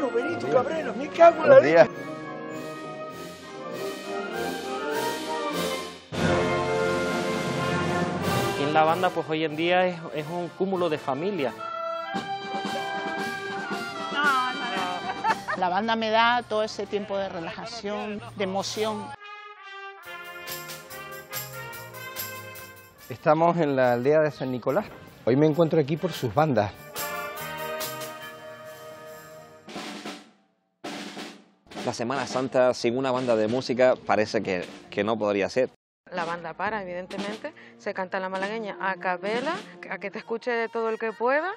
Rubenito Cabrero, me cago en la leche. Y en la banda, pues hoy en día es un cúmulo de familias. La banda me da todo ese tiempo de relajación, de emoción. Estamos en la aldea de San Nicolás. Hoy me encuentro aquí por sus bandas. La Semana Santa sin una banda de música parece que no podría ser. La banda para, evidentemente, se canta la malagueña a capela, a que te escuche todo el que pueda.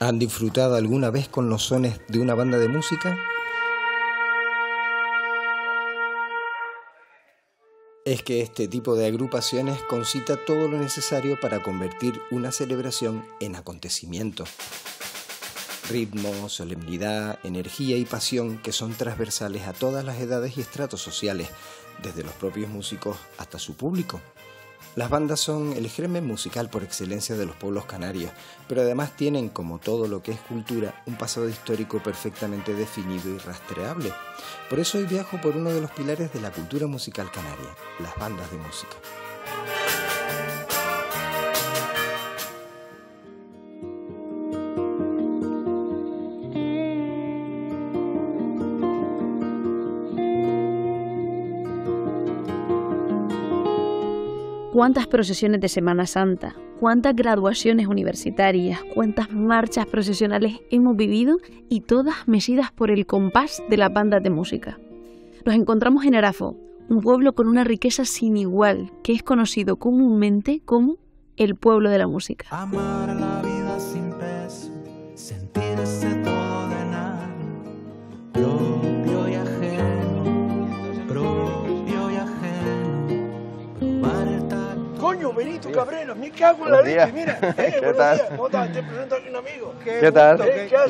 ¿Han disfrutado alguna vez con los sones de una banda de música? Es que este tipo de agrupaciones concita todo lo necesario para convertir una celebración en acontecimiento. Ritmo, solemnidad, energía y pasión que son transversales a todas las edades y estratos sociales, desde los propios músicos hasta su público. Las bandas son el germen musical por excelencia de los pueblos canarios, pero además tienen, como todo lo que es cultura, un pasado histórico perfectamente definido y rastreable. Por eso hoy viajo por uno de los pilares de la cultura musical canaria, las bandas de música. ¿Cuántas procesiones de Semana Santa? ¿Cuántas graduaciones universitarias? ¿Cuántas marchas procesionales hemos vivido? Y todas mecidas por el compás de las bandas de música. Nos encontramos en Arafo, un pueblo con una riqueza sin igual, que es conocido comúnmente como el pueblo de la música. Amar la vida sin peso, sentirse todo de nada, propio y ajeno, propio y ajeno. Coño, Benito Cabrero, me cago en la leche, mira. ¿Qué tal? ¿Cómo estás? Te presento aquí un amigo. ¿Qué tal?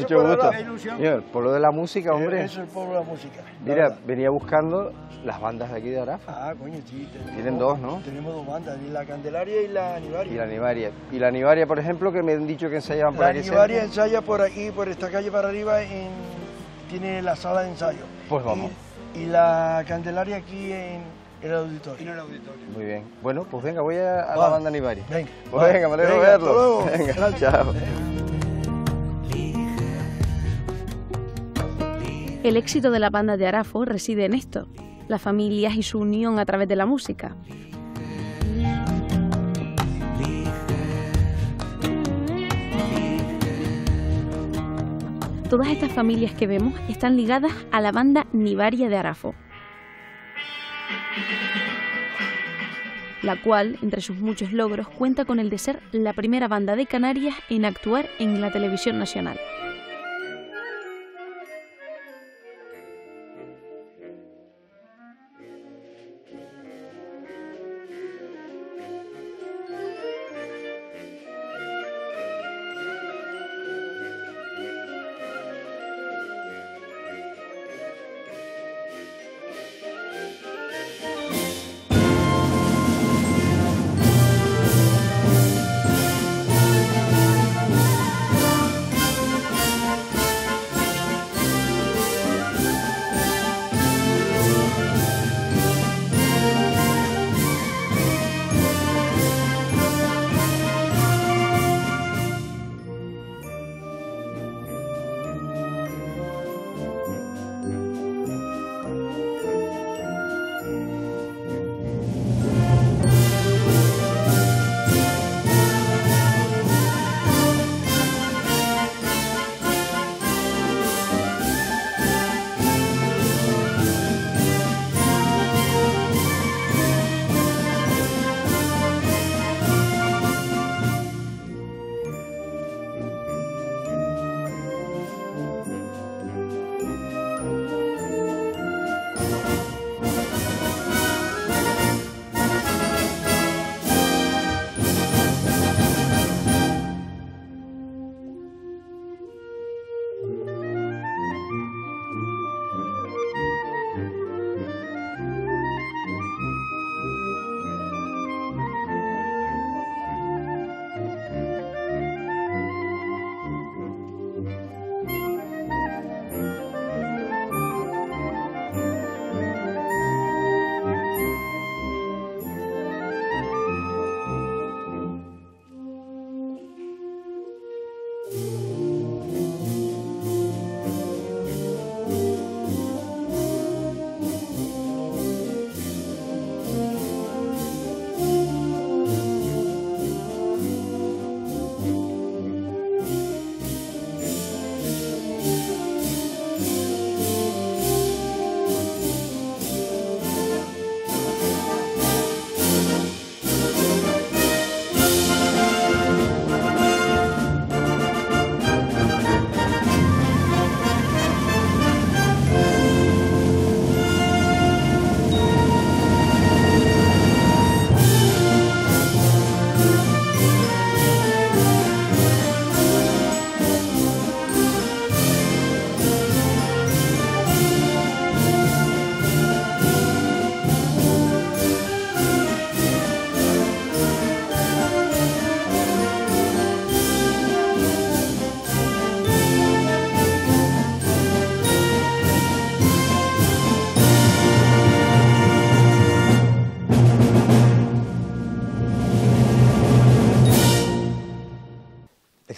Mucho gusto. Señor, pueblo de la música, hombre. Eso es el pueblo de la música. Mira, venía buscando las bandas de aquí de Arafo. Ah, coño, sí. Tienen dos, ¿no? Tenemos dos bandas, la Candelaria y la Nivaria. Y la Nivaria. Y la Nivaria, por ejemplo, que me han dicho que ensayaban por aquí. La Nivaria ensaya por aquí, por esta calle para arriba, tiene la sala de ensayo. Pues vamos. Y la Candelaria aquí en el auditorio. En el auditorio. Muy bien. Bueno, pues venga, voy a la banda Nivaria. Venga. Pues venga, me alegro de verlo. Venga, chao. El éxito de la banda de Arafo reside en esto, las familias y su unión a través de la música. Todas estas familias que vemos están ligadas a la banda Nivaria de Arafo, la cual, entre sus muchos logros, cuenta con el de ser la primera banda de Canarias en actuar en la televisión nacional.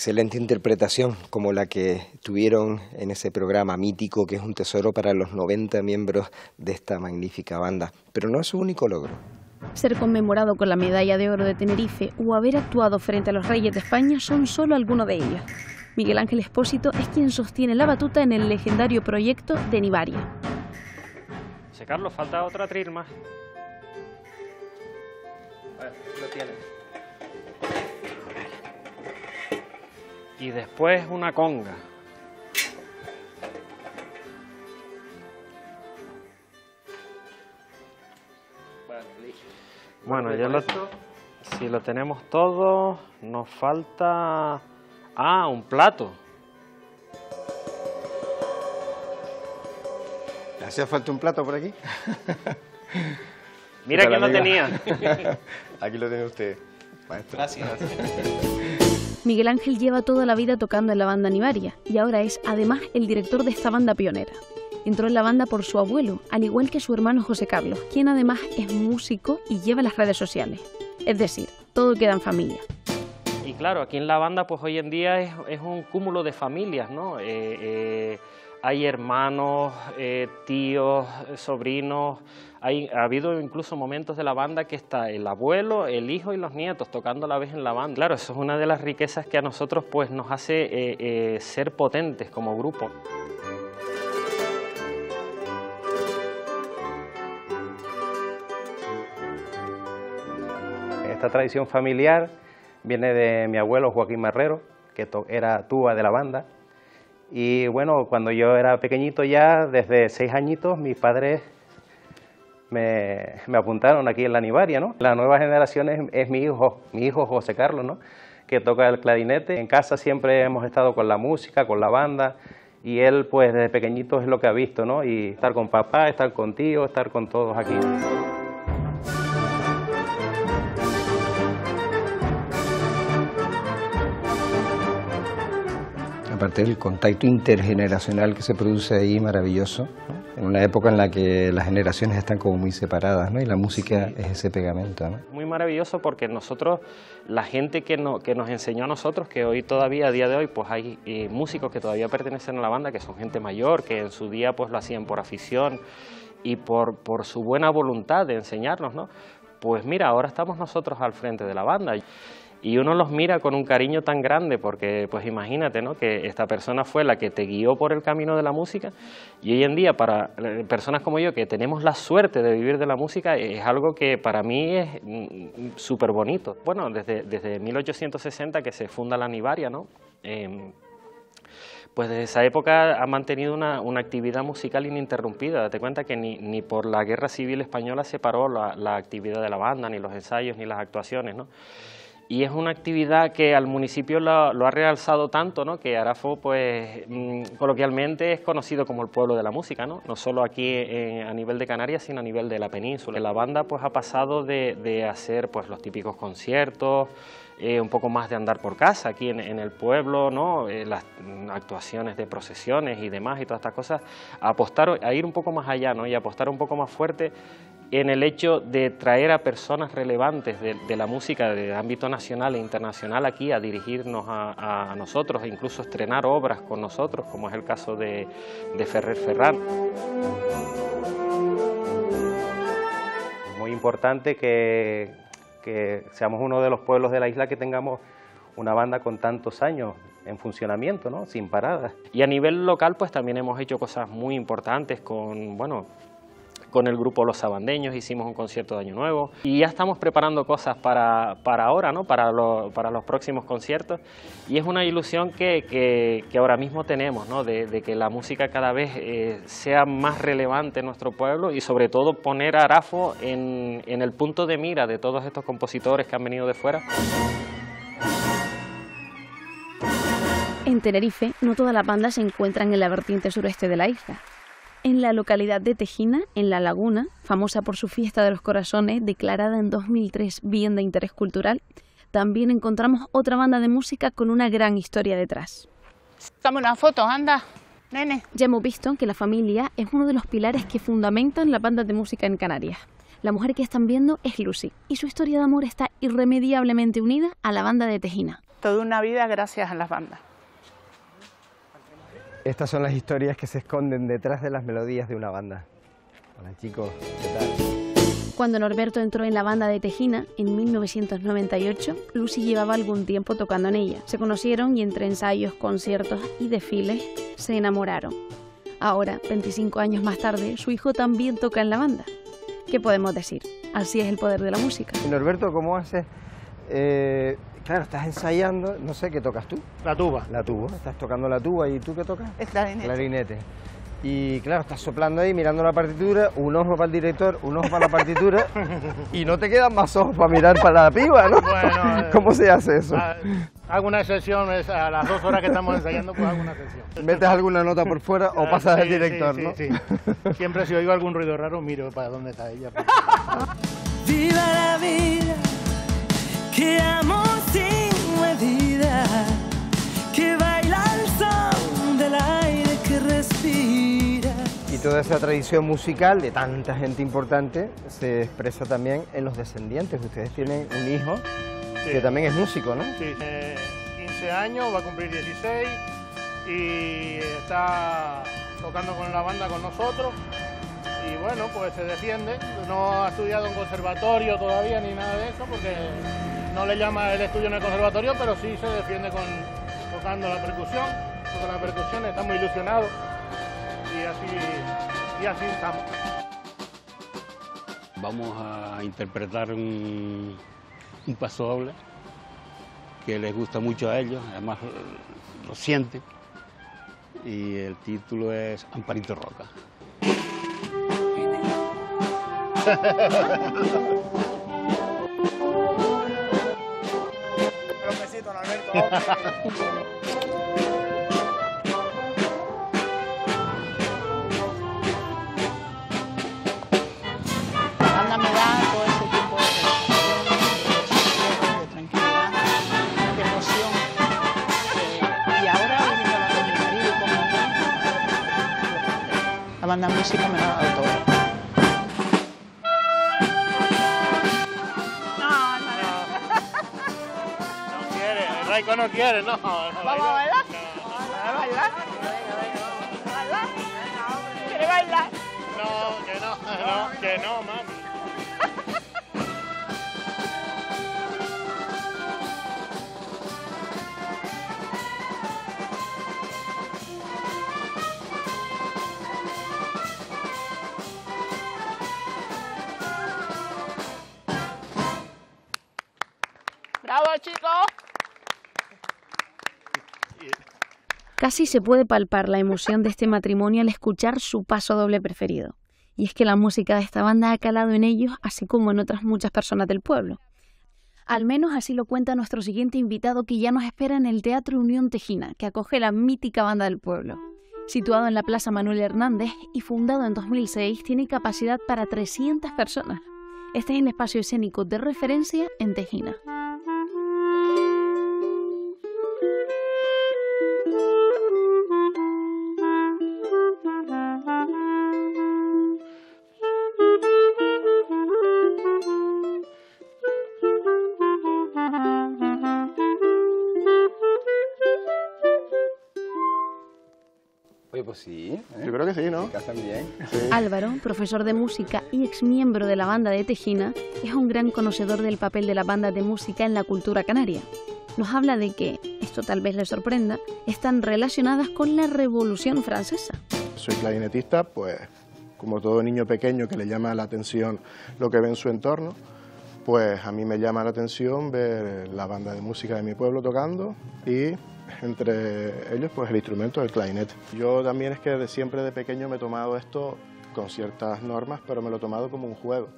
excelente interpretación como la que tuvieron en ese programa mítico que es un tesoro para los 90 miembros de esta magnífica banda. Pero no es su único logro. Ser conmemorado con la medalla de oro de Tenerife o haber actuado frente a los Reyes de España son solo algunos de ellos. Miguel Ángel Expósito es quien sostiene la batuta en el legendario proyecto de Nivaria. José Carlos, falta otra tril más. A ver, lo tienes. Y después una conga. Bueno, ya lo, si lo tenemos todo, nos falta... Ah, un plato. ¿Le hacía falta un plato por aquí? Mira quién lo tenía. Aquí lo tiene usted, maestro. Gracias. Miguel Ángel lleva toda la vida tocando en la banda Nivaria y ahora es, además, el director de esta banda pionera. Entró en la banda por su abuelo, al igual que su hermano José Carlos, quien además es músico y lleva las redes sociales. Es decir, todo queda en familia. Y claro, aquí en la banda pues hoy en día es un cúmulo de familias, ¿no? Hay hermanos, tíos, sobrinos. Ha habido incluso momentos de la banda que está el abuelo, el hijo y los nietos tocando a la vez en la banda. Claro, eso es una de las riquezas que a nosotros pues nos hace ser potentes como grupo. Esta tradición familiar viene de mi abuelo Joaquín Marrero, que era tuba de la banda. Y bueno, cuando yo era pequeñito ya, desde 6 añitos, mis padres me apuntaron aquí en la Nivaria, ¿no? La nueva generación es mi hijo José Carlos, ¿no? Que toca el clarinete. En casa siempre hemos estado con la música, con la banda, y él pues desde pequeñito es lo que ha visto, ¿no? Y estar con papá, estar con tío, estar con todos aquí. Aparte del contacto intergeneracional que se produce ahí, maravilloso, ¿no? En una época en la que las generaciones están como muy separadas, ¿no? Y la música sí, es ese pegamento, ¿no? Muy maravilloso porque nosotros, la gente que nos enseñó a nosotros, que hoy todavía, a día de hoy, pues hay músicos que todavía pertenecen a la banda, que son gente mayor, que en su día pues lo hacían por afición y por su buena voluntad de enseñarnos, ¿no? Pues mira, ahora estamos nosotros al frente de la banda. Y uno los mira con un cariño tan grande porque, pues imagínate, ¿no? Que esta persona fue la que te guió por el camino de la música y hoy en día para personas como yo que tenemos la suerte de vivir de la música es algo que para mí es súper bonito. Bueno, desde 1860 que se funda la Nivaria, ¿no? Pues desde esa época ha mantenido una actividad musical ininterrumpida. Date cuenta que ni por la Guerra Civil Española se paró la actividad de la banda, ni los ensayos, ni las actuaciones, ¿no? Y es una actividad que al municipio lo ha realzado tanto, ¿no? Que Arafo, pues, coloquialmente es conocido como el pueblo de la música, ¿no? No solo aquí a nivel de Canarias, sino a nivel de la península. La banda pues ha pasado de hacer pues los típicos conciertos, un poco más de andar por casa aquí en el pueblo, ¿no? Las actuaciones de procesiones y demás y todas estas cosas, a apostar, a ir un poco más allá, ¿no? Y apostar un poco más fuerte en el hecho de traer a personas relevantes de la música de ámbito nacional e internacional aquí a dirigirnos a nosotros e incluso estrenar obras con nosotros, como es el caso de Ferrer Ferran. Muy importante que seamos uno de los pueblos de la isla que tengamos una banda con tantos años en funcionamiento, ¿no? Sin paradas. Y a nivel local pues también hemos hecho cosas muy importantes con, bueno, con el grupo Los Sabandeños hicimos un concierto de Año Nuevo y ya estamos preparando cosas para ahora, ¿no? Para los próximos conciertos y es una ilusión que ahora mismo tenemos, ¿no? De que la música cada vez sea más relevante en nuestro pueblo y sobre todo poner a Arafo en el punto de mira de todos estos compositores que han venido de fuera. En Tenerife no todas las bandas se encuentran en la vertiente sureste de la isla. En la localidad de Tejina, en La Laguna, famosa por su Fiesta de los Corazones, declarada en 2003 Bien de Interés Cultural, también encontramos otra banda de música con una gran historia detrás. Dame una foto, anda, nene. Ya hemos visto que la familia es uno de los pilares que fundamentan las bandas de música en Canarias. La mujer que están viendo es Lucy, y su historia de amor está irremediablemente unida a la banda de Tejina. toda una vida gracias a las bandas. Estas son las historias que se esconden detrás de las melodías de una banda. Hola chicos, ¿qué tal? Cuando Norberto entró en la banda de Tejina, en 1998, Lucy llevaba algún tiempo tocando en ella. Se conocieron y entre ensayos, conciertos y desfiles se enamoraron. Ahora, 25 años más tarde, su hijo también toca en la banda. ¿Qué podemos decir? Así es el poder de la música. Norberto, ¿cómo haces? Claro, estás ensayando, no sé, ¿qué tocas tú? La tuba. La tuba, estás tocando la tuba, ¿y tú qué tocas? El clarinete. Clarinete. Y claro, estás soplando ahí, mirando la partitura, un ojo para el director, un ojo para la partitura, y no te quedan más ojos para mirar para la piba, ¿no? Bueno, ¿cómo se hace eso? Hago una sesión, a las 2 horas que estamos ensayando, pues hago una sesión. ¿Metes alguna nota por fuera o pasas al director, no? Sí, sí. Siempre si oigo algún ruido raro, miro para dónde está ella. ¡Viva la vida! ¡Que amo sin medida! ¡Que baila el son del aire que respira! Y toda esa tradición musical de tanta gente importante se expresa también en los descendientes. Ustedes tienen un hijo, sí, que también es músico, ¿no? Sí, 15 años, va a cumplir 16 y está tocando con la banda con nosotros. Y bueno, pues se defiende, no ha estudiado en conservatorio todavía ni nada de eso, porque no le llama el estudio en el conservatorio, pero sí se defiende tocando la percusión, porque la percusión está muy ilusionado y así estamos. Vamos a interpretar un paso doble que les gusta mucho a ellos, además lo sienten, y el título es Amparito Roca. Profesito, Norberto. Anda, me da todo ese tipo de tranquilidad, de emoción. Y ahora viviendo con mi marido, con mi mamá. La banda de música me la ha dado todo. Raico no quiere, no. ¿Vamos a bailar? ¿A bailar? ¿Bailar? ¿Quiere bailar? No, que no, no, que no, mami. ¡Bravo, chicos! Casi se puede palpar la emoción de este matrimonio al escuchar su paso doble preferido. Y es que la música de esta banda ha calado en ellos, así como en otras muchas personas del pueblo. Al menos así lo cuenta nuestro siguiente invitado, que ya nos espera en el Teatro Unión Tejina, que acoge la mítica banda del pueblo. Situado en la Plaza Manuel Hernández y fundado en 2006, tiene capacidad para 300 personas. Este es el espacio escénico de referencia en Tejina. Sí, ¿eh? Yo creo que sí, ¿no? Sí. Álvaro, profesor de música y exmiembro de la banda de Tejina, es un gran conocedor del papel de la banda de música en la cultura canaria. Nos habla de que, esto tal vez le sorprenda, están relacionadas con la Revolución Francesa. Soy clarinetista, pues como todo niño pequeño que le llama la atención lo que ve en su entorno, pues a mí me llama la atención ver la banda de música de mi pueblo tocando y entre ellos pues el instrumento del clarinete. Yo también es que de siempre de pequeño me he tomado esto con ciertas normas, pero me lo he tomado como un juego.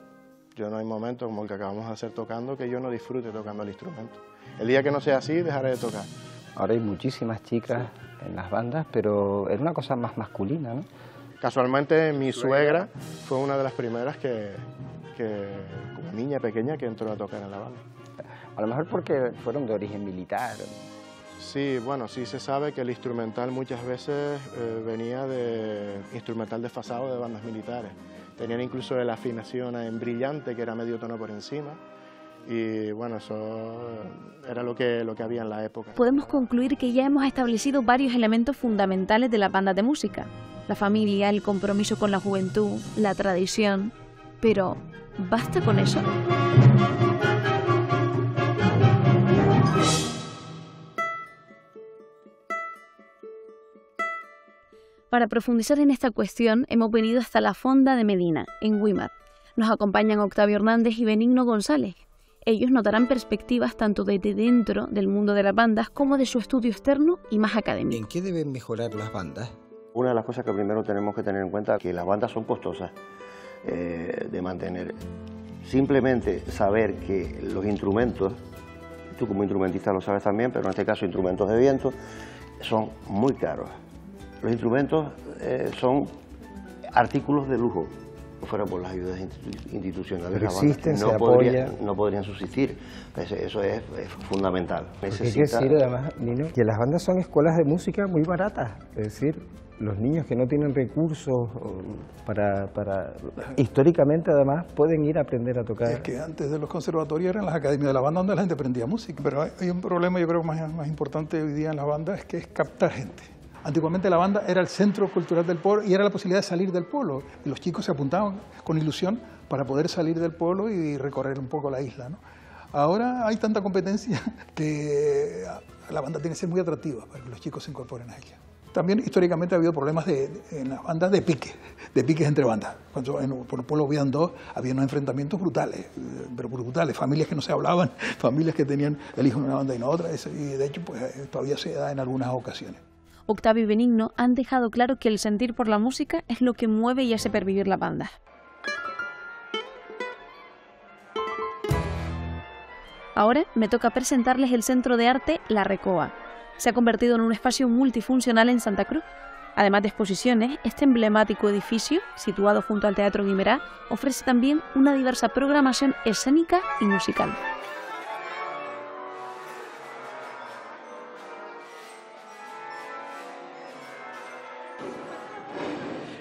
Yo no hay momento como el que acabamos de hacer tocando que yo no disfrute tocando el instrumento. El día que no sea así dejaré de tocar. Ahora hay muchísimas chicas, sí, en las bandas, pero es una cosa más masculina, ¿no? Casualmente mi suegra fue una de las primeras que como niña pequeña que entró a tocar en la banda. A lo mejor porque fueron de origen militar. Sí, bueno, sí se sabe que el instrumental muchas veces venía de instrumental desfasado de bandas militares. Tenían incluso la afinación en brillante, que era medio tono por encima, Y bueno, eso era lo que había en la época. Podemos concluir que ya hemos establecido varios elementos fundamentales de las bandas de música: la familia, el compromiso con la juventud, la tradición. Pero ¿basta con eso? Para profundizar en esta cuestión, hemos venido hasta la Fonda de Medina, en Güímar. Nos acompañan Octavio Hernández y Benigno González. Ellos notarán perspectivas tanto desde dentro del mundo de las bandas como de su estudio externo y más académico. ¿En qué deben mejorar las bandas? Una de las cosas que primero tenemos que tener en cuenta es que las bandas son costosas de mantener. Simplemente saber que los instrumentos, tú como instrumentista lo sabes también, pero en este caso instrumentos de viento, son muy caros. Los instrumentos son artículos de lujo, o fuera por las ayudas institucionales de la banda. Existen, se apoya. No podrían subsistir. Entonces, eso es fundamental. Necesita... ¿Qué decir, además, Nino? Que las bandas son escuelas de música muy baratas. Es decir, los niños que no tienen recursos para... Históricamente, además, pueden ir a aprender a tocar. Es que antes de los conservatorios eran las academias de la banda donde la gente aprendía música. Pero hay un problema, yo creo, más importante hoy día en las bandas, es que es captar gente. Antiguamente la banda era el centro cultural del pueblo y era la posibilidad de salir del pueblo. Y los chicos se apuntaban con ilusión para poder salir del pueblo y recorrer un poco la isla, ¿no? Ahora hay tanta competencia que la banda tiene que ser muy atractiva para que los chicos se incorporen a ella. También históricamente ha habido problemas en las bandas de piques entre bandas. Cuando por el pueblo habían había unos enfrentamientos brutales, pero brutales, familias que no se hablaban, familias que tenían el hijo en una banda y en otra, y de hecho pues, todavía se da en algunas ocasiones. Octavio y Benigno han dejado claro que el sentir por la música es lo que mueve y hace pervivir la banda. Ahora me toca presentarles el Centro de Arte La Recoa. Se ha convertido en un espacio multifuncional en Santa Cruz. Además de exposiciones, este emblemático edificio, situado junto al Teatro Guimerá, ofrece también una diversa programación escénica y musical.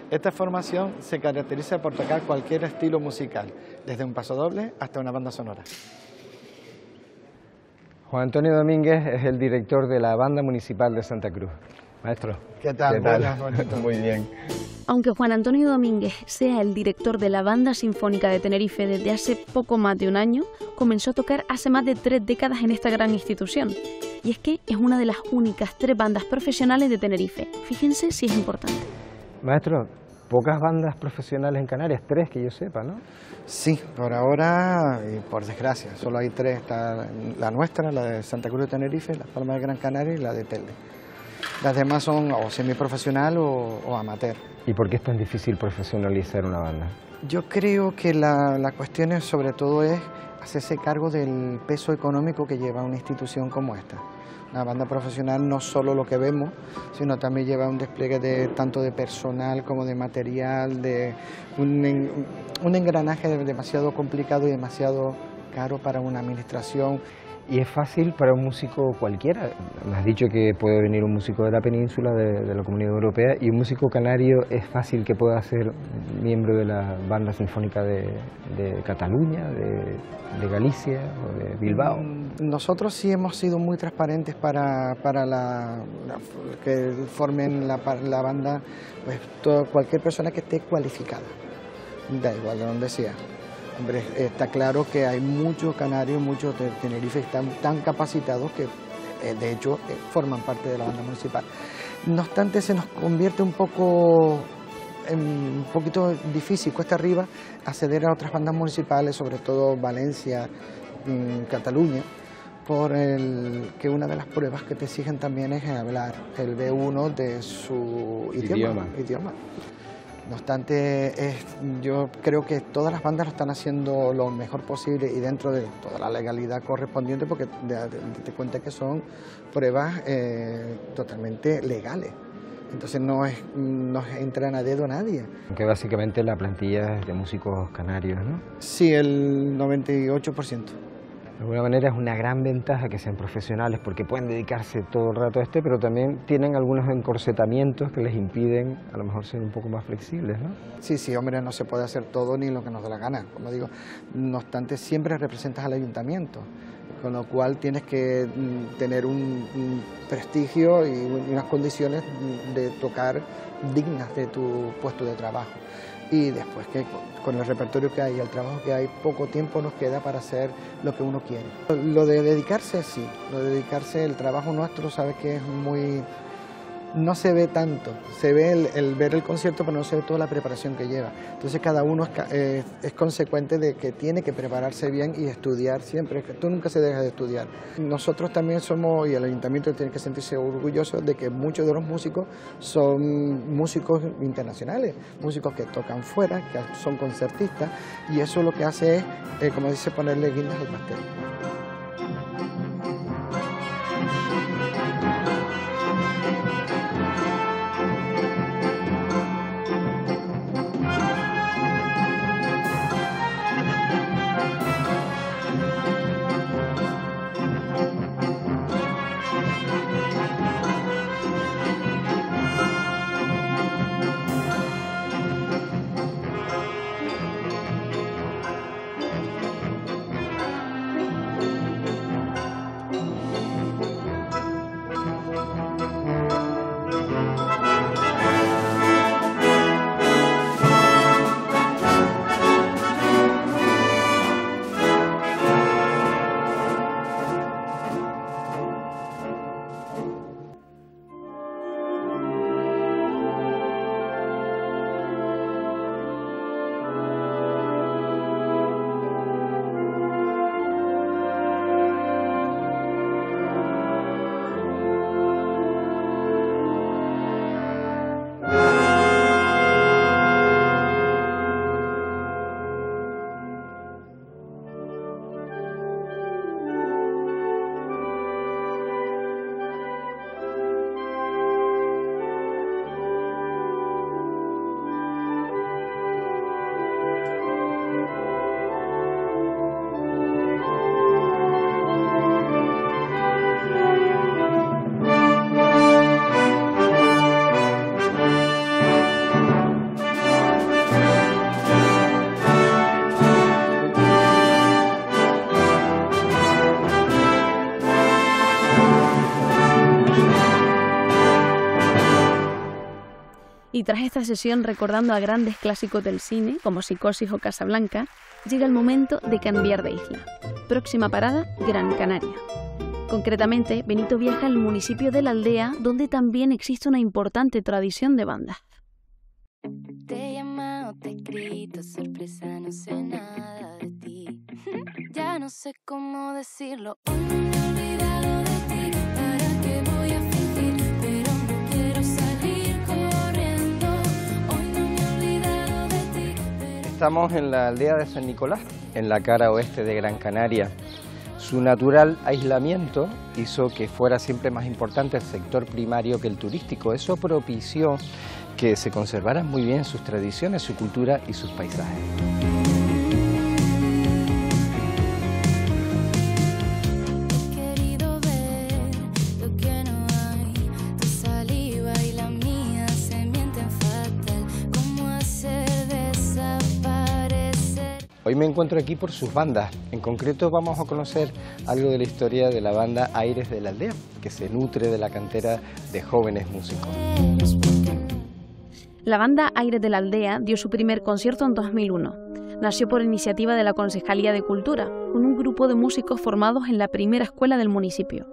Esta formación se caracteriza por tocar cualquier estilo musical, desde un pasodoble hasta una banda sonora. Juan Antonio Domínguez es el director de la Banda Municipal de Santa Cruz. Maestro, ¿qué tal? ¿Qué tal? Muy bien. Aunque Juan Antonio Domínguez sea el director de la Banda Sinfónica de Tenerife desde hace poco más de un año, comenzó a tocar hace más de 3 décadas en esta gran institución. Y es que es una de las únicas 3 bandas profesionales de Tenerife. Fíjense si es importante. Maestro, pocas bandas profesionales en Canarias, 3 que yo sepa, ¿no? Sí, por ahora y por desgracia, solo hay 3, está la nuestra, la de Santa Cruz de Tenerife, Las Palmas de Gran Canaria y la de Telde. Las demás son o semiprofesional o amateur. ¿Y por qué es tan difícil profesionalizar una banda? Yo creo que la cuestión es, sobre todo es hacerse cargo del peso económico que lleva una institución como esta. Una banda profesional no solo lo que vemos, sino también lleva un despliegue tanto de personal como de material, de un engranaje demasiado complicado y demasiado caro para una administración. ¿Y es fácil para un músico cualquiera? Me has dicho que puede venir un músico de la península, de la Comunidad Europea, y un músico canario es fácil que pueda ser miembro de la Banda Sinfónica de Cataluña, de Galicia o de Bilbao. Nosotros sí hemos sido muy transparentes para que formen la banda, pues, cualquier persona que esté cualificada, da igual de donde sea. Hombre, está claro que hay muchos canarios, muchos de Tenerife están tan capacitados que de hecho forman parte de la banda municipal. No obstante, se nos convierte un poquito difícil, cuesta arriba, acceder a otras bandas municipales, sobre todo Valencia, Cataluña, por que una de las pruebas que te exigen también es hablar el B1 de su idioma. No obstante, yo creo que todas las bandas lo están haciendo lo mejor posible y dentro de toda la legalidad correspondiente, porque te cuenta que son pruebas totalmente legales. Entonces no entran a dedo nadie. Que básicamente la plantilla es de músicos canarios, ¿no? Sí, el 98%. De alguna manera es una gran ventaja que sean profesionales porque pueden dedicarse todo el rato a este, pero también tienen algunos encorsetamientos que les impiden a lo mejor ser un poco más flexibles, ¿no? Sí, sí, hombre, no se puede hacer todo ni lo que nos da la gana, como digo. No obstante, siempre representas al ayuntamiento, con lo cual tienes que tener un prestigio y unas condiciones de tocar dignas de tu puesto de trabajo. Y después, que con el repertorio que hay y el trabajo que hay, poco tiempo nos queda para hacer lo que uno quiere. Lo de dedicarse, sí, lo de dedicarse, el trabajo nuestro, sabes que es muy... no se ve tanto, se ve el ver el concierto, pero no se ve toda la preparación que lleva. Entonces cada uno es consecuente de que tiene que prepararse bien y estudiar siempre. Tú nunca se dejas de estudiar. Nosotros también somos, y el ayuntamiento tiene que sentirse orgulloso de que muchos de los músicos son músicos internacionales, músicos que tocan fuera, que son concertistas, y eso lo que hace es, como dice, ponerle guindas al pastel. Y tras esta sesión recordando a grandes clásicos del cine, como Psicosis o Casablanca, llega el momento de cambiar de isla. Próxima parada, Gran Canaria. Concretamente, Benito viaja al municipio de La Aldea, donde también existe una importante tradición de bandas. Te he llamado, te he escrito, sorpresa, no sé nada de ti. Ya no sé cómo decirlo. Estamos en la aldea de San Nicolás, en la cara oeste de Gran Canaria. Su natural aislamiento hizo que fuera siempre más importante el sector primario que el turístico. Eso propició que se conservaran muy bien sus tradiciones, su cultura y sus paisajes. Hoy me encuentro aquí por sus bandas. En concreto vamos a conocer algo de la historia de la banda Aires de la Aldea, que se nutre de la cantera de jóvenes músicos. La banda Aires de la Aldea dio su primer concierto en 2001. Nació por iniciativa de la Concejalía de Cultura, con un grupo de músicos formados en la primera escuela del municipio.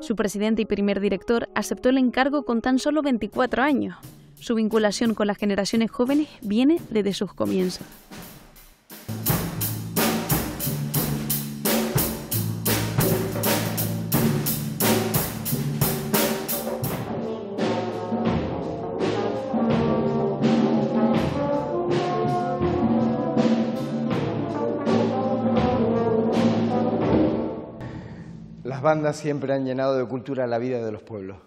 Su presidente y primer director aceptó el encargo con tan solo 24 años. Su vinculación con las generaciones jóvenes viene desde sus comienzos. Las bandas siempre han llenado de cultura la vida de los pueblos.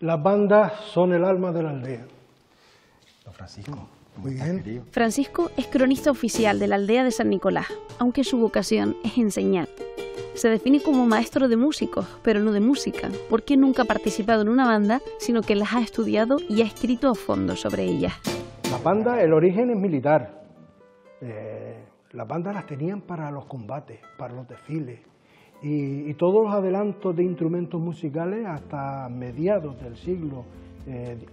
Las bandas son el alma de la aldea. Don Francisco, Muy bien. Francisco es cronista oficial de la aldea de San Nicolás, aunque su vocación es enseñar. Se define como maestro de músicos, pero no de música, porque nunca ha participado en una banda, sino que las ha estudiado y ha escrito a fondo sobre ellas. Las bandas, el origen es militar. Las bandas las tenían para los combates, para los desfiles, y todos los adelantos de instrumentos musicales hasta mediados del siglo,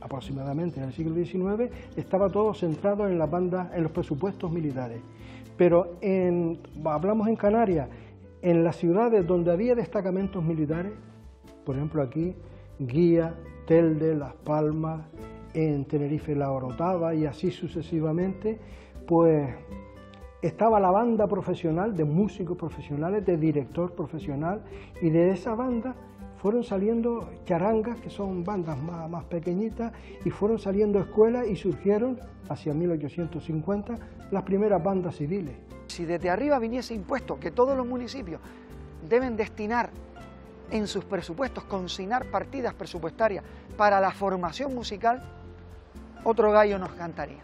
aproximadamente del siglo XIX, estaba todo centrado en las bandas, en los presupuestos militares. Pero hablamos en Canarias, en las ciudades donde había destacamentos militares, por ejemplo aquí, Guía, Telde, Las Palmas, en Tenerife la Orotava y así sucesivamente, pues estaba la banda profesional de músicos profesionales, de director profesional, y de esa banda fueron saliendo charangas, que son bandas más pequeñitas, y fueron saliendo escuelas y surgieron, hacia 1850, las primeras bandas civiles. Si desde arriba viniese impuesto que todos los municipios deben destinar en sus presupuestos, consignar partidas presupuestarias para la formación musical, otro gallo nos cantaría.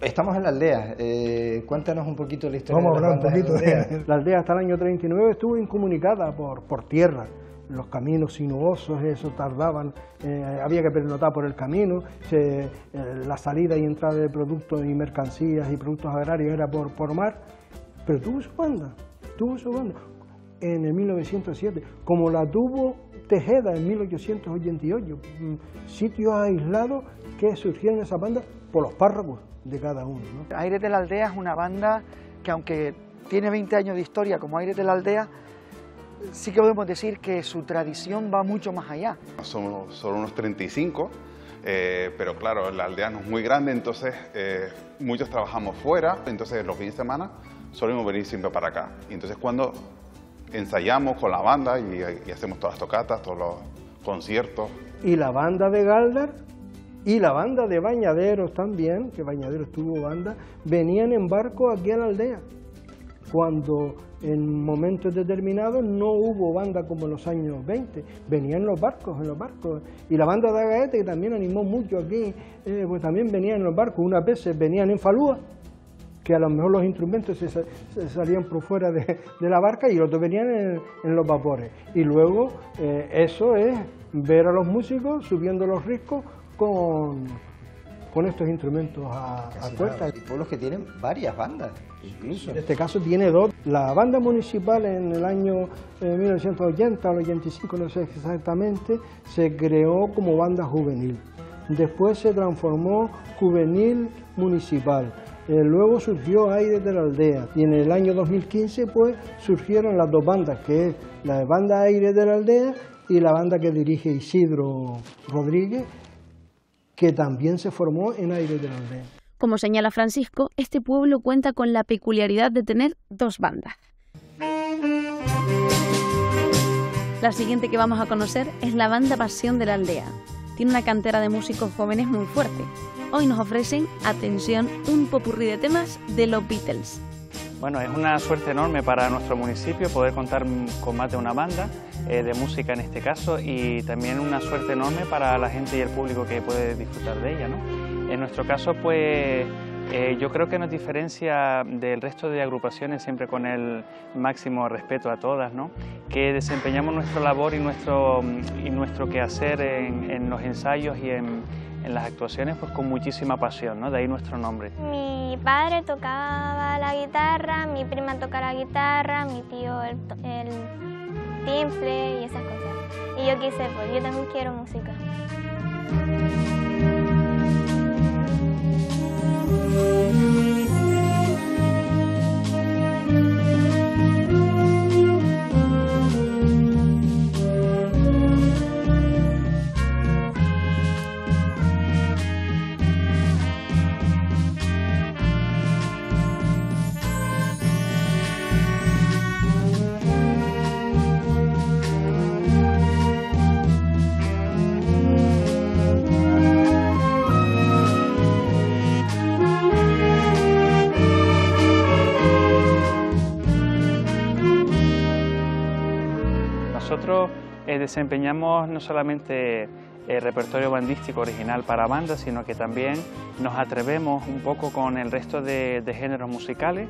Estamos en la aldea, cuéntanos un poquito la historia. Vamos a hablar un poquito de la aldea. La aldea hasta el año 39 estuvo incomunicada por tierra. Los caminos sinuosos, eso tardaban, había que pernotar por el camino, la salida y entrada de productos y mercancías y productos agrarios era por mar, pero tuvo su banda en el 1907, como la tuvo Tejeda en 1888, sitios aislados que surgieron esas bandas por los párrocos de cada uno, ¿no? Aires de la Aldea es una banda que, aunque tiene 20 años de historia como Aires de la Aldea, sí que podemos decir que su tradición va mucho más allá. Somos solo unos 35, pero claro, la aldea no es muy grande, entonces muchos trabajamos fuera, entonces los fines de semana solemos venir siempre para acá. Y entonces cuando ensayamos con la banda y hacemos todas las tocatas, todos los conciertos. Y la banda de Galdar y la banda de Bañaderos también, que Bañaderos tuvo banda, venían en barco aquí a la aldea. Cuando en momentos determinados no hubo banda como en los años 20, venían en los barcos, y la banda de Agaete, que también animó mucho aquí, pues también venían en los barcos, unas veces venían en falúa, que a lo mejor los instrumentos se salían por fuera de la barca y otros venían en los vapores, y luego eso es ver a los músicos subiendo los riscos con estos instrumentos a cuerda. Hay pueblos que tienen varias bandas, incluso. En este caso tiene dos. La banda municipal en el año 1980 o 85, no sé exactamente, se creó como banda juvenil. Después se transformó juvenil municipal. Luego surgió Aires de la Aldea, y en el año 2015 pues surgieron las dos bandas, que es la banda Aires de la Aldea y la banda que dirige Isidro Rodríguez, que también se formó en Aires de la Aldea. Como señala Francisco, este pueblo cuenta con la peculiaridad de tener dos bandas. La siguiente que vamos a conocer es la banda Pasión de la Aldea. Tiene una cantera de músicos jóvenes muy fuerte. Hoy nos ofrecen, atención, un popurrí de temas de los Beatles. Bueno, es una suerte enorme para nuestro municipio poder contar con más de una banda de música en este caso, y también una suerte enorme para la gente y el público que puede disfrutar de ella, ¿no? En nuestro caso, pues yo creo que nos diferencia del resto de agrupaciones siempre con el máximo respeto a todas, ¿no? Que desempeñamos nuestra labor y nuestro quehacer en los ensayos y en las actuaciones pues con muchísima pasión, ¿no? De ahí nuestro nombre. Mi padre tocaba la guitarra, mi prima tocaba la guitarra, mi tío el timple y esas cosas. Y yo quise, pues yo también quiero música. Nosotros desempeñamos no solamente repertorio bandístico original para bandas, sino que también nos atrevemos un poco con el resto de géneros musicales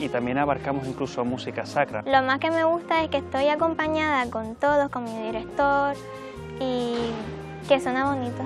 y también abarcamos incluso música sacra. Lo más que me gusta es que estoy acompañada con todos, con mi director, y que suena bonito.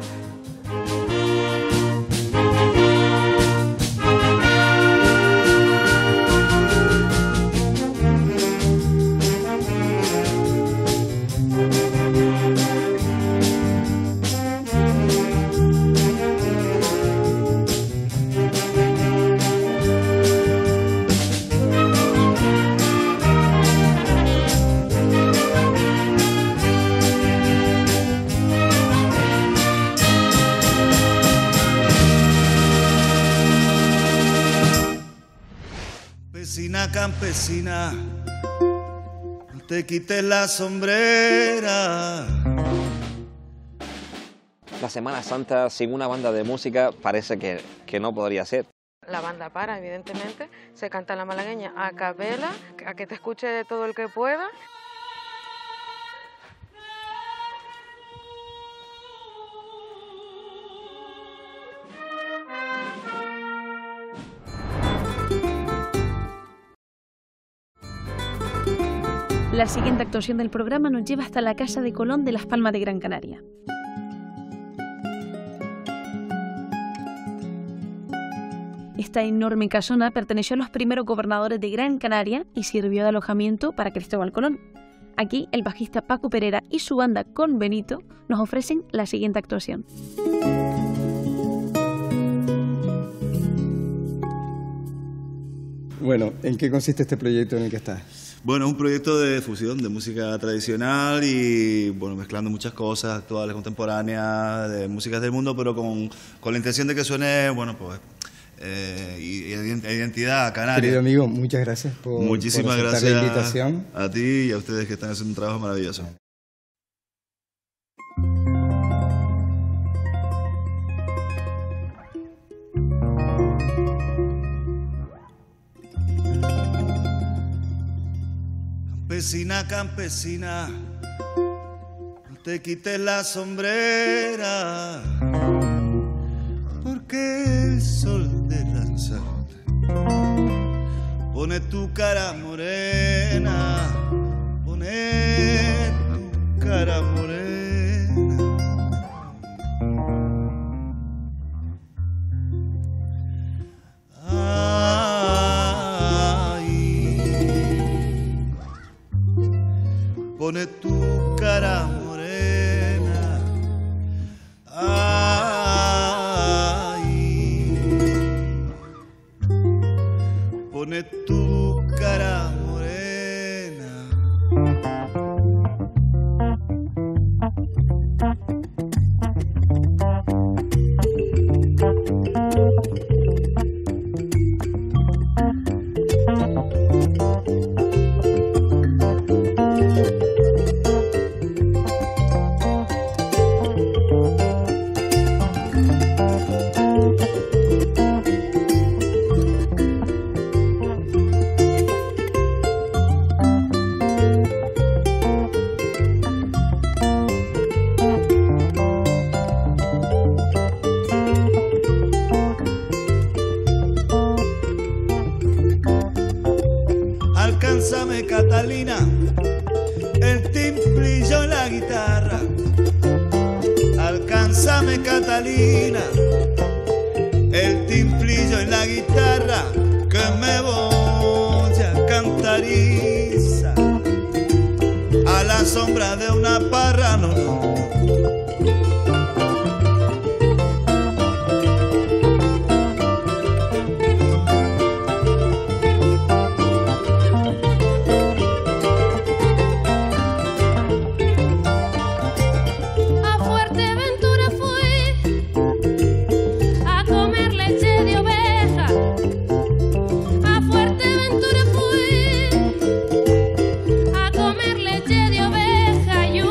Vecina campesina, no te quites la sombrera. La Semana Santa sin una banda de música parece que no podría ser. La banda para, evidentemente, se canta la malagueña a capela, a que te escuche todo el que pueda. La siguiente actuación del programa nos lleva hasta la Casa de Colón de Las Palmas de Gran Canaria. Esta enorme casona perteneció a los primeros gobernadores de Gran Canaria y sirvió de alojamiento para Cristóbal Colón. Aquí, el bajista Paco Perera y su banda Con Benito nos ofrecen la siguiente actuación. Bueno, ¿en qué consiste este proyecto en el que estás? Bueno, es un proyecto de fusión de música tradicional y, bueno, mezclando muchas cosas actuales, contemporáneas, de músicas del mundo, pero con la intención de que suene, bueno, pues, identidad canaria. Querido amigo, muchas gracias por aceptar la invitación. Muchísimas gracias a ti y a ustedes que están haciendo un trabajo maravilloso. Campesina, campesina, no te quites la sombrera, porque el sol de Lanzarote pone tu cara morena, pone tu cara morena. Pone tu cara morena, ay, pone tu cara morena. Catalina, el timple y yo la guitarra. Alcánzame, Catalina, el timple y yo la guitarra, que me voy a cantariza a la sombra de una parra, no, no. Leche de oveja, yo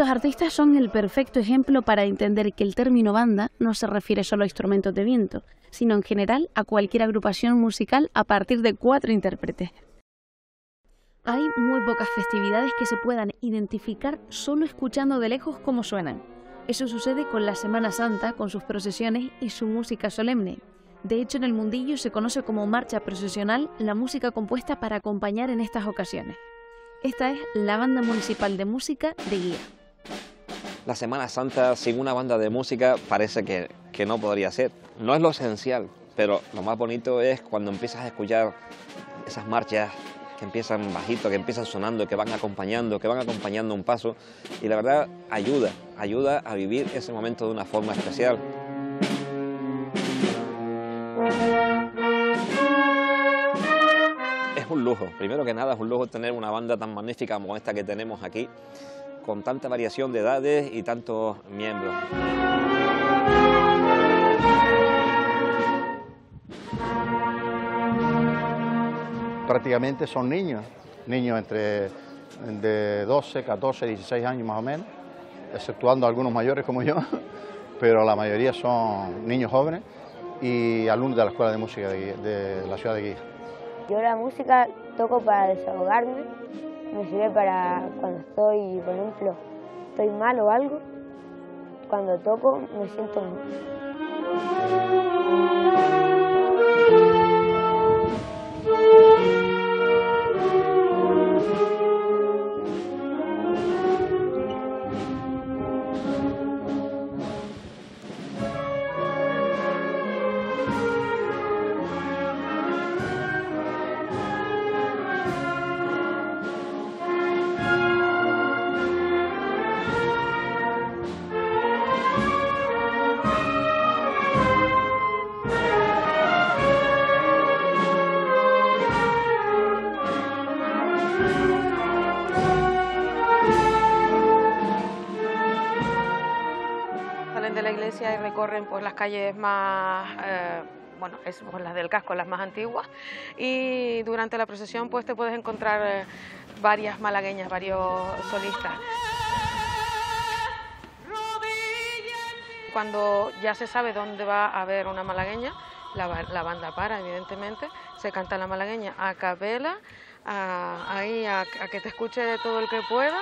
Estos artistas son el perfecto ejemplo para entender que el término banda no se refiere solo a instrumentos de viento, sino en general a cualquier agrupación musical a partir de 4 intérpretes. Hay muy pocas festividades que se puedan identificar solo escuchando de lejos cómo suenan. Eso sucede con la Semana Santa, con sus procesiones y su música solemne. De hecho, en el mundillo se conoce como marcha procesional la música compuesta para acompañar en estas ocasiones. Esta es la Banda Municipal de Música de Guía. La Semana Santa sin una banda de música parece que no podría ser. No es lo esencial, pero lo más bonito es cuando empiezas a escuchar esas marchas que empiezan bajito, que empiezan sonando, que van acompañando un paso. Y la verdad ayuda a vivir ese momento de una forma especial. Un lujo, primero que nada es un lujo tener una banda tan magnífica como esta que tenemos aquí, con tanta variación de edades y tantos miembros. Prácticamente son niños de 12, 14, 16 años más o menos, exceptuando algunos mayores como yo, pero la mayoría son niños jóvenes y alumnos de la Escuela de Música de la ciudad de Guía. Yo la música toco para desahogarme, me sirve para cuando estoy, por ejemplo, estoy mal o algo, cuando toco me siento mal. Y recorren pues las calles más, bueno, las del casco, las más antiguas, y durante la procesión pues te puedes encontrar varias malagueñas, varios solistas. Cuando ya se sabe dónde va a haber una malagueña, la banda para, evidentemente, se canta la malagueña a capela, a que te escuche todo el que pueda.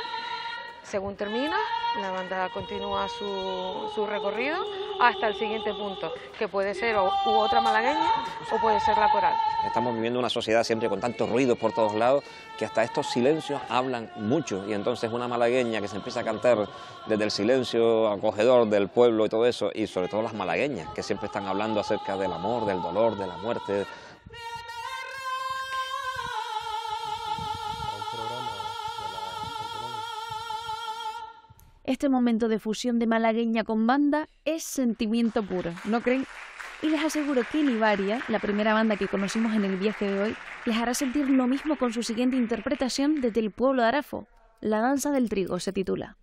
Según termina, la banda continúa su recorrido hasta el siguiente punto, que puede ser u otra malagueña o puede ser la coral. Estamos viviendo una sociedad siempre con tantos ruidos por todos lados que hasta estos silencios hablan mucho, y entonces una malagueña que se empieza a cantar desde el silencio acogedor del pueblo y todo eso, y sobre todo las malagueñas que siempre están hablando acerca del amor, del dolor, de la muerte. Este momento de fusión de malagueña con banda es sentimiento puro, ¿no creen? Y les aseguro que Nivaria, la primera banda que conocimos en el viaje de hoy, les hará sentir lo mismo con su siguiente interpretación desde el pueblo de Arafo. La danza del trigo se titula.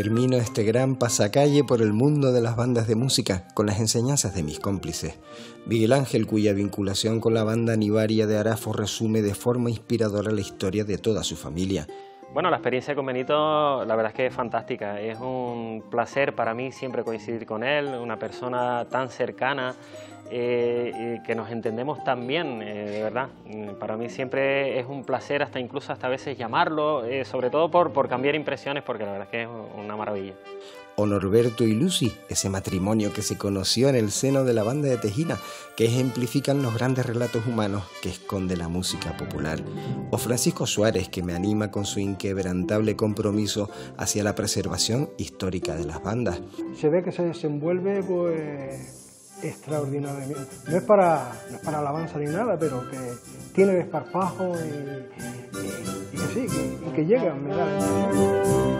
Termino este gran pasacalle por el mundo de las bandas de música con las enseñanzas de mis cómplices. Miguel Ángel, cuya vinculación con la banda Nivaria de Arafo resume de forma inspiradora la historia de toda su familia. Bueno, la experiencia con Benito la verdad es que es fantástica, es un placer para mí siempre coincidir con él, una persona tan cercana, que nos entendemos tan bien, de verdad. Para mí siempre es un placer incluso hasta a veces llamarlo, sobre todo por cambiar impresiones, porque la verdad es que es una maravilla. O Norberto y Lucy, ese matrimonio que se conoció en el seno de la banda de Tejina, que ejemplifican los grandes relatos humanos que esconde la música popular. O Francisco Suárez, que me anima con su inquebrantable compromiso hacia la preservación histórica de las bandas. Se ve que se desenvuelve pues extraordinariamente. No es para alabanza ni nada, pero que tiene desparpajo y que sí, que llega, ¿verdad?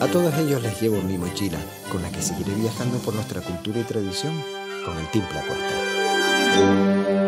A todos ellos les llevo mi mochila, con la que seguiré viajando por nuestra cultura y tradición, con el timple a cuestas.